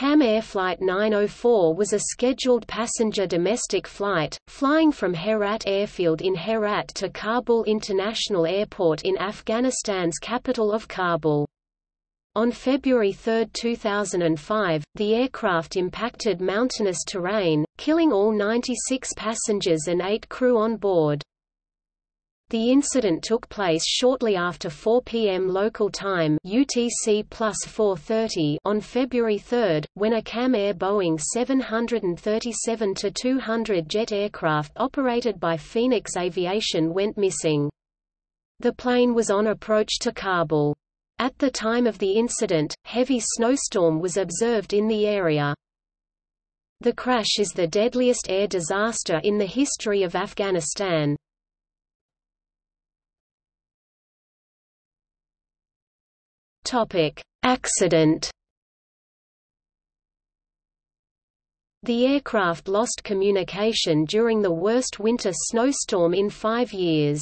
Kam Air Flight 904 was a scheduled passenger domestic flight, flying from Herat Airfield in Herat to Kabul International Airport in Afghanistan's capital of Kabul. On February 3, 2005, the aircraft impacted mountainous terrain, killing all 96 passengers and 8 crew on board. The incident took place shortly after 4 p.m. local time (UTC+4:30) on February 3, when a Kam Air Boeing 737-200 jet aircraft operated by Phoenix Aviation went missing. The plane was on approach to Kabul. At the time of the incident, heavy snowstorm was observed in the area. The crash is the deadliest air disaster in the history of Afghanistan. Accident. The aircraft lost communication during the worst winter snowstorm in 5 years.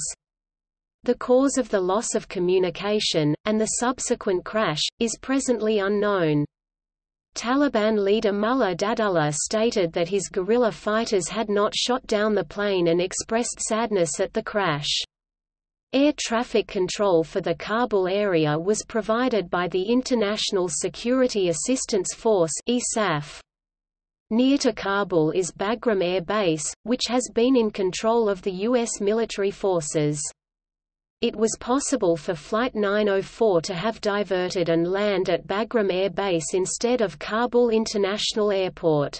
The cause of the loss of communication, and the subsequent crash, is presently unknown. Taliban leader Mullah Dadullah stated that his guerrilla fighters had not shot down the plane and expressed sadness at the crash. Air traffic control for the Kabul area was provided by the International Security Assistance Force (ISAF). Near to Kabul is Bagram Air Base, which has been in control of the U.S. military forces. It was possible for Flight 904 to have diverted and land at Bagram Air Base instead of Kabul International Airport.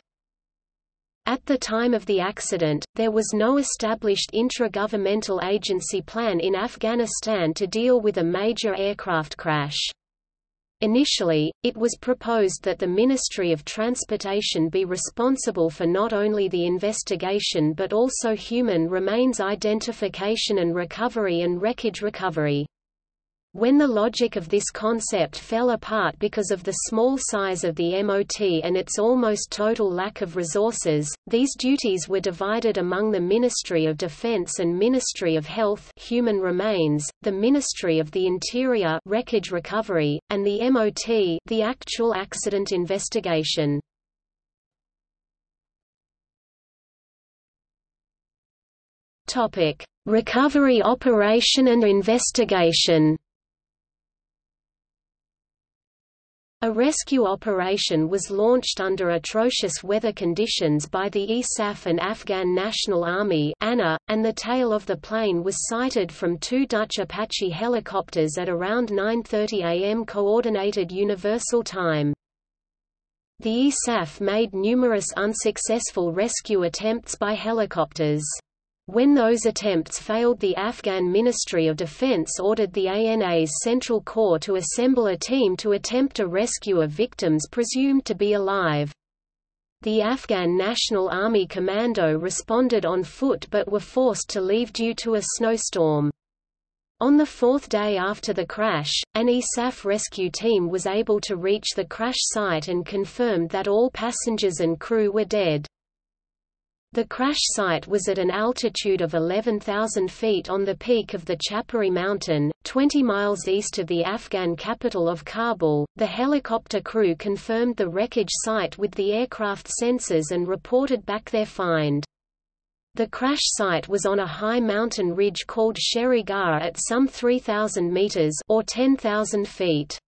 At the time of the accident, there was no established intra-governmental agency plan in Afghanistan to deal with a major aircraft crash. Initially, it was proposed that the Ministry of Transportation be responsible for not only the investigation but also human remains identification and recovery and wreckage recovery. When the logic of this concept fell apart because of the small size of the MOT and its almost total lack of resources, these duties were divided among the Ministry of Defense and Ministry of Health (Human Remains), the Ministry of the Interior (Wreckage Recovery), and the MOT (the Actual Accident Investigation). Topic: Recovery Operation and Investigation. A rescue operation was launched under atrocious weather conditions by the ISAF and Afghan National Army (ANA), and the tail of the plane was sighted from 2 Dutch Apache helicopters at around 9:30 a.m. Coordinated Universal Time. The ISAF made numerous unsuccessful rescue attempts by helicopters. When those attempts failed, the Afghan Ministry of Defense ordered the ANA's Central Corps to assemble a team to attempt a rescue of victims presumed to be alive. The Afghan National Army Commando responded on foot but were forced to leave due to a snowstorm. On the 4th day after the crash, an ISAF rescue team was able to reach the crash site and confirmed that all passengers and crew were dead. The crash site was at an altitude of 11,000 feet on the peak of the Chapari Mountain, 20 miles east of the Afghan capital of Kabul. The helicopter crew confirmed the wreckage site with the aircraft sensors and reported back their find. The crash site was on a high mountain ridge called Sherigar at some 3,000 meters or 10,000 feet.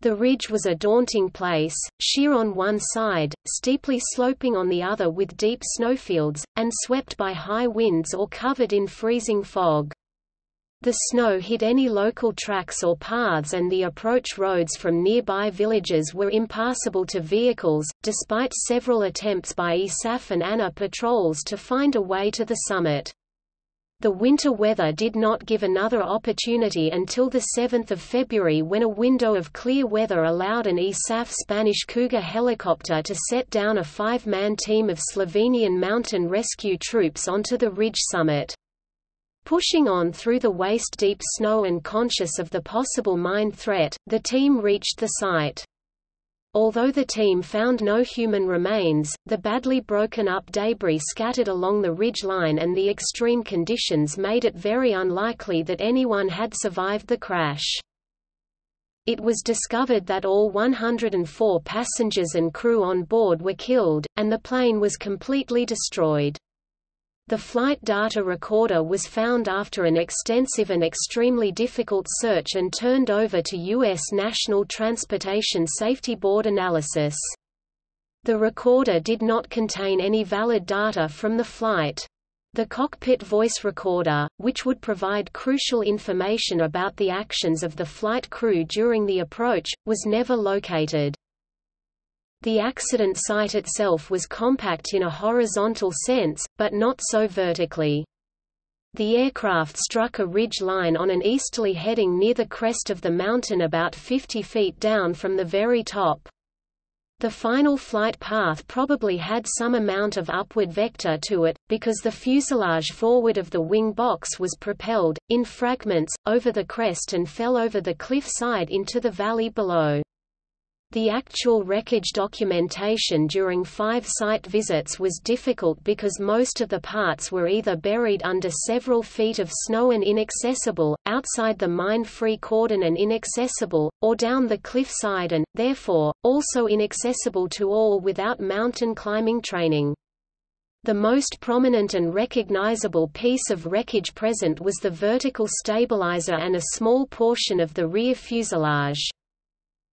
The ridge was a daunting place, sheer on one side, steeply sloping on the other with deep snowfields, and swept by high winds or covered in freezing fog. The snow hid any local tracks or paths, and the approach roads from nearby villages were impassable to vehicles, despite several attempts by ISAF and ANA patrols to find a way to the summit. The winter weather did not give another opportunity until 7 February, when a window of clear weather allowed an ISAF Spanish Cougar helicopter to set down a 5-man team of Slovenian mountain rescue troops onto the ridge summit. Pushing on through the waist-deep snow and conscious of the possible mine threat, the team reached the site. Although the team found no human remains, the badly broken up debris scattered along the ridge line and the extreme conditions made it very unlikely that anyone had survived the crash. It was discovered that all 104 passengers and crew on board were killed, and the plane was completely destroyed. The flight data recorder was found after an extensive and extremely difficult search and turned over to U.S. National Transportation Safety Board analysis. The recorder did not contain any valid data from the flight. The cockpit voice recorder, which would provide crucial information about the actions of the flight crew during the approach, was never located. The accident site itself was compact in a horizontal sense, but not so vertically. The aircraft struck a ridge line on an easterly heading near the crest of the mountain about 50 feet down from the very top. The final flight path probably had some amount of upward vector to it, because the fuselage forward of the wing box was propelled, in fragments, over the crest and fell over the cliff side into the valley below. The actual wreckage documentation during 5 site visits was difficult because most of the parts were either buried under several feet of snow and inaccessible, outside the mine-free cordon and inaccessible, or down the cliff side and, therefore, also inaccessible to all without mountain climbing training. The most prominent and recognizable piece of wreckage present was the vertical stabilizer and a small portion of the rear fuselage.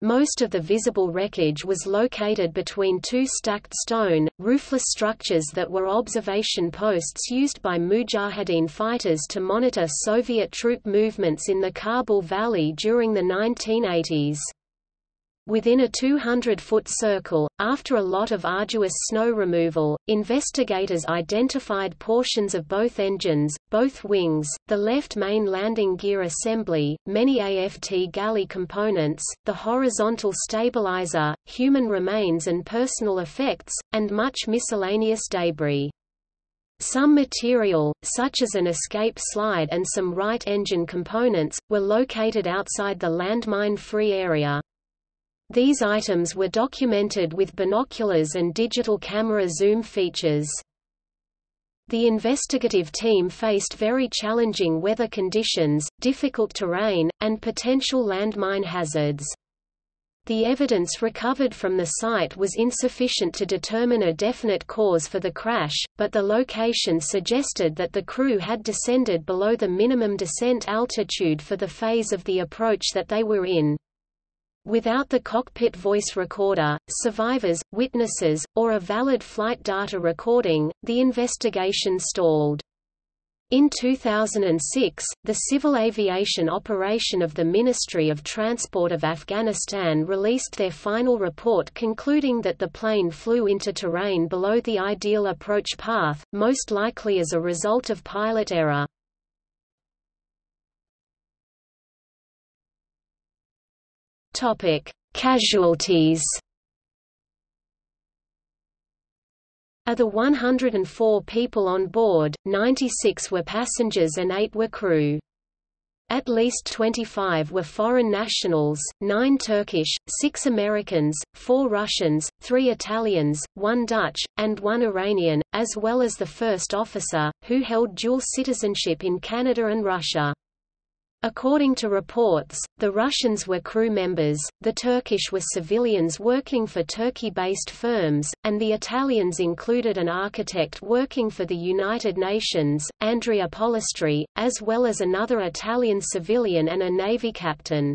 Most of the visible wreckage was located between 2 stacked stone, roofless structures that were observation posts used by Mujahideen fighters to monitor Soviet troop movements in the Kabul Valley during the 1980s. Within a 200-foot circle, after a lot of arduous snow removal, investigators identified portions of both engines, both wings, the left main landing gear assembly, many AFT galley components, the horizontal stabilizer, human remains and personal effects, and much miscellaneous debris. Some material, such as an escape slide and some right engine components, were located outside the landmine-free area. These items were documented with binoculars and digital camera zoom features. The investigative team faced very challenging weather conditions, difficult terrain, and potential landmine hazards. The evidence recovered from the site was insufficient to determine a definite cause for the crash, but the location suggested that the crew had descended below the minimum descent altitude for the phase of the approach that they were in. Without the cockpit voice recorder, survivors, witnesses, or a valid flight data recording, the investigation stalled. In 2006, the Civil Aviation Operation of the Ministry of Transport of Afghanistan released their final report concluding that the plane flew into terrain below the ideal approach path, most likely as a result of pilot error. Topic: Casualties. Of the 104 people on board, 96 were passengers and 8 were crew. At least 25 were foreign nationals, 9 Turkish, 6 Americans, 4 Russians, 3 Italians, 1 Dutch, and 1 Iranian, as well as the first officer, who held dual citizenship in Canada and Russia. According to reports, the Russians were crew members, the Turkish were civilians working for Turkey-based firms, and the Italians included an architect working for the United Nations, Andrea Polistri, as well as another Italian civilian and a Navy captain.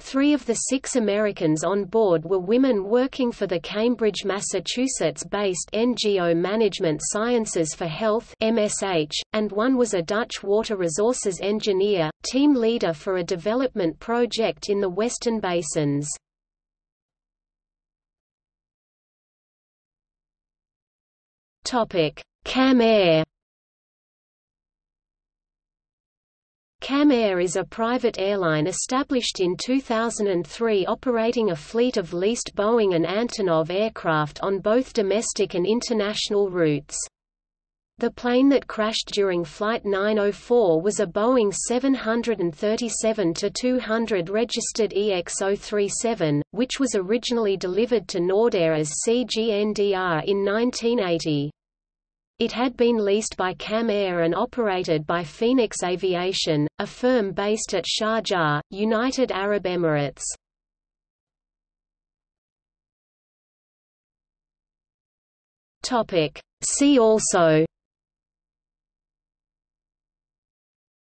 3 of the 6 Americans on board were women working for the Cambridge, Massachusetts-based NGO Management Sciences for Health (MSH), and 1 was a Dutch water resources engineer, team leader for a development project in the Western Basins. Kam Air. Kam Air is a private airline established in 2003 operating a fleet of leased Boeing and Antonov aircraft on both domestic and international routes. The plane that crashed during Flight 904 was a Boeing 737-200 registered EX-037, which was originally delivered to Nordair as CGNDR in 1980. It had been leased by Kam Air and operated by Phoenix Aviation, a firm based at Sharjah, United Arab Emirates. See also: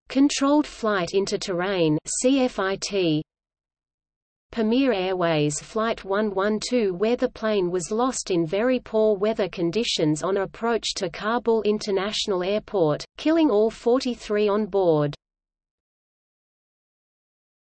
Controlled flight into terrain (CFIT), Pamir Airways Flight 112, where the plane was lost in very poor weather conditions on approach to Kabul International Airport, killing all 43 on board.